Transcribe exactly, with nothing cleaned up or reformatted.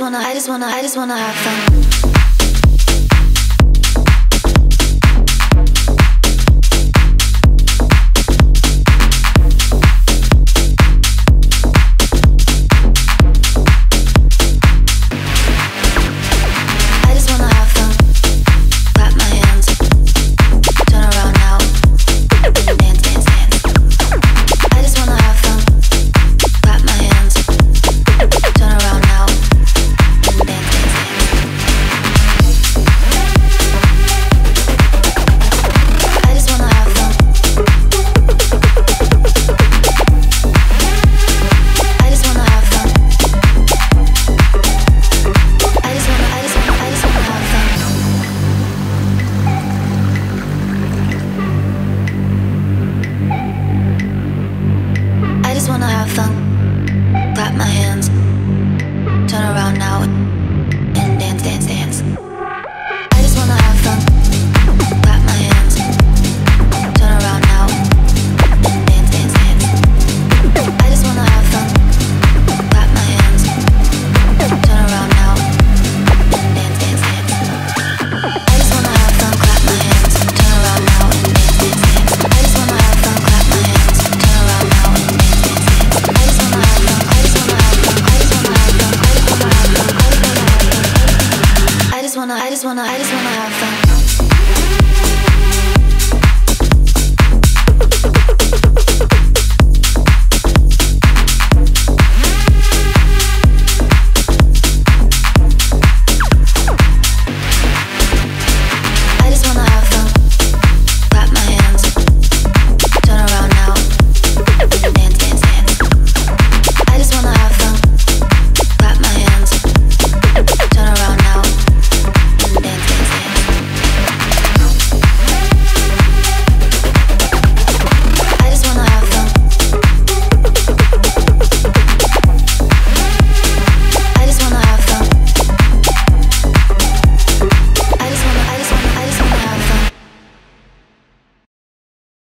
just wanna, I just wanna, I just wanna have fun. I just wanna, I just wanna, I just wanna have fun.